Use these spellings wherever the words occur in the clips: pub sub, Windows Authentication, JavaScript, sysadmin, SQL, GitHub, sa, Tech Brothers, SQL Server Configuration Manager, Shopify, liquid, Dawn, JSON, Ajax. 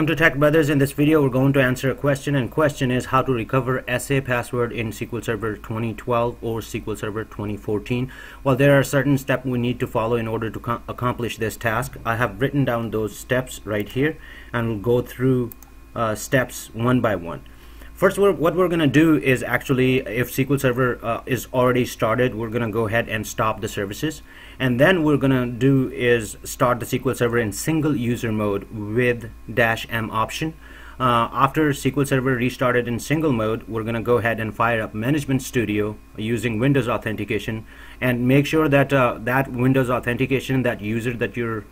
Welcome to Tech Brothers. In this video we're going to answer a question, and question is how to recover SA password in SQL Server 2012 or SQL Server 2014. Well, there are certain steps we need to follow in order to accomplish this task. I have written down those steps right here, and we'll go through steps one by one. First, what we're going to do is actually, if SQL Server is already started, we're going to go ahead and stop the services, and then we're going to do is start the SQL Server in single user mode with -m option. After SQL Server restarted in single mode, we're going to go ahead and fire up Management Studio using Windows Authentication, and make sure that that Windows Authentication, that user that you're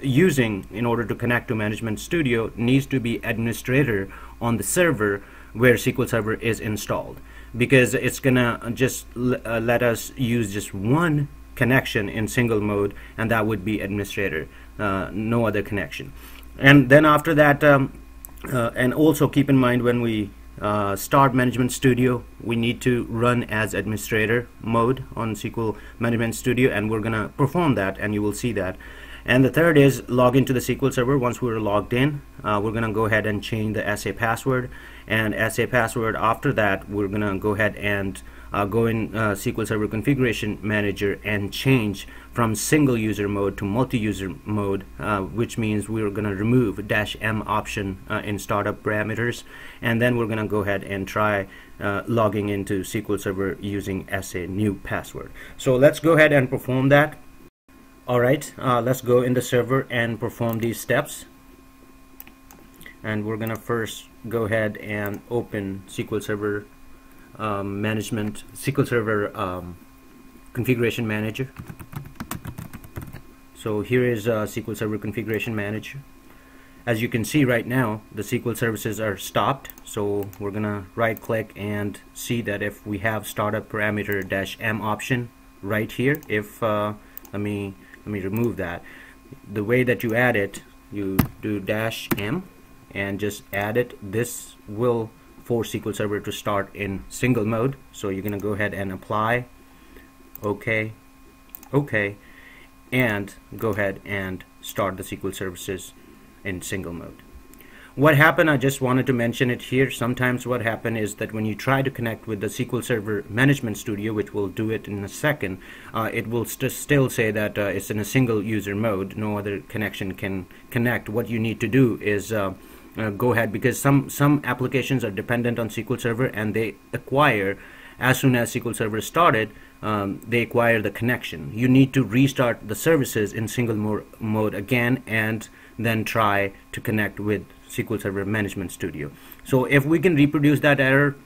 using in order to connect to Management Studio, needs to be administrator on the server where SQL Server is installed, because it's gonna just let us use just one connection in single mode, and that would be administrator, no other connection. And then after that, and also keep in mind, when we start Management Studio, we need to run as administrator mode on SQL Management Studio, and we're gonna perform that, and you will see that. And the third is log into the SQL Server. Once we're logged in, we're going to go ahead and change the SA password. And SA password, after that, we're going to go ahead and go in SQL Server Configuration Manager and change from single user mode to multi-user mode, which means we're going to remove -m option in startup parameters. And then we're going to go ahead and try logging into SQL Server using SA new password. So let's go ahead and perform that. Alright, let's go in the server and perform these steps. And we're gonna first go ahead and open SQL Server Configuration Manager. So here is SQL Server Configuration Manager. As you can see right now, the SQL services are stopped, so we're gonna right click and see that if we have startup parameter -m option right here. If let me remove that. The way that you add it, you do -m and just add it. This will force SQL Server to start in single mode. So you're gonna go ahead and apply, okay, and go ahead and start the SQL services in single mode. What happened, I just wanted to mention it here. Sometimes what happened is that when you try to connect with the SQL Server Management Studio, which we'll do it in a second, it will still say that it's in a single user mode, no other connection can connect. What you need to do is go ahead, because some applications are dependent on SQL Server, and they acquire, as soon as SQL Server started, they acquire the connection. You need to restart the services in single mode again, and then try to connect with SQL Server Management Studio. So if we can reproduce that error,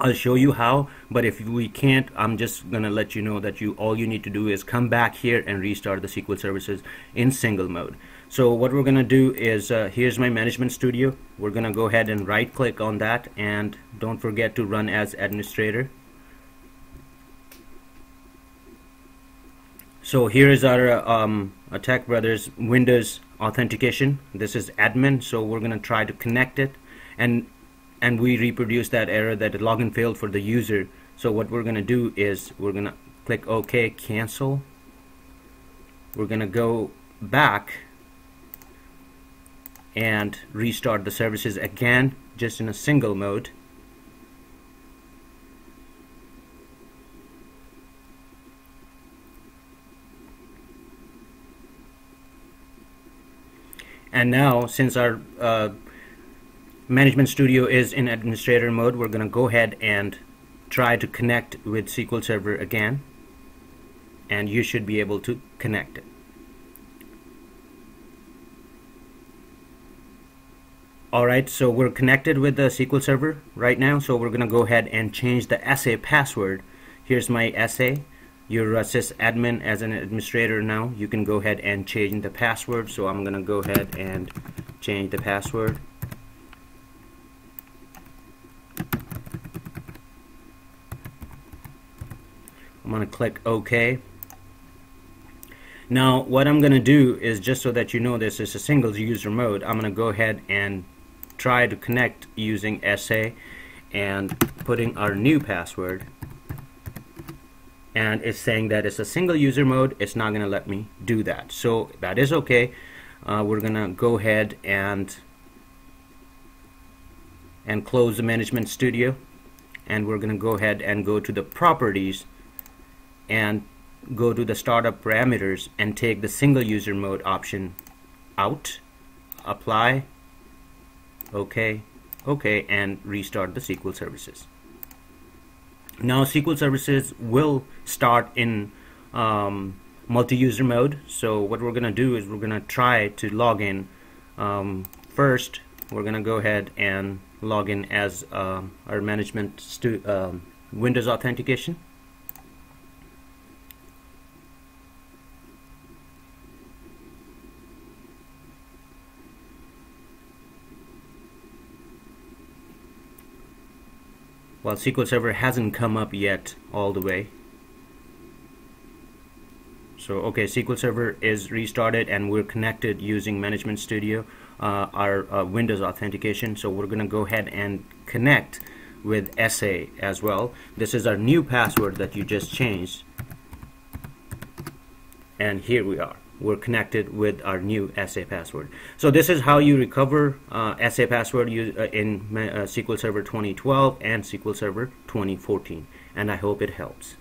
I'll show you how, but if we can't, I'm just gonna let you know that all you need to do is come back here and restart the SQL services in single mode. So what we're gonna do is, here's my Management Studio. We're gonna go ahead and right click on that, and don't forget to run as administrator. So here is our Tech Brothers Windows Authentication. This is admin, so we're gonna try to connect it, and we reproduce that error that the login failed for the user. So what we're gonna do is we're gonna click OK, cancel. We're gonna go back and restart the services again, just in a single mode. And now, since our Management Studio is in administrator mode, we're going to go ahead and try to connect with SQL Server again, and you should be able to connect it. Alright, so we're connected with the SQL Server right now, so we're going to go ahead and change the SA password. Here's my SA. You're a sysadmin, as an administrator now. You can go ahead and change the password. So I'm gonna go ahead and change the password. I'm gonna click OK. Now what I'm gonna do is, just so that you know this is a single user mode, I'm gonna go ahead and try to connect using SA and putting our new password. And it's saying that it's a single user mode, it's not gonna let me do that. So that is okay. we're going to go ahead and close the Management Studio, and we're going to go ahead and go to the Properties and go to the Startup Parameters and take the Single User Mode option out, apply, OK, and restart the SQL services. Now SQL services will start in multi-user mode. So what we're going to do is we're going to try to log in. First, we're going to go ahead and log in as our management Windows Authentication. Well, SQL Server hasn't come up yet all the way. So okay, SQL Server is restarted and we're connected using Management Studio, our Windows Authentication. So we're going to go ahead and connect with SA as well. This is our new password that you just changed. And here we are. We're connected with our new SA password. So this is how you recover SA password in SQL Server 2012 and SQL Server 2014. And I hope it helps.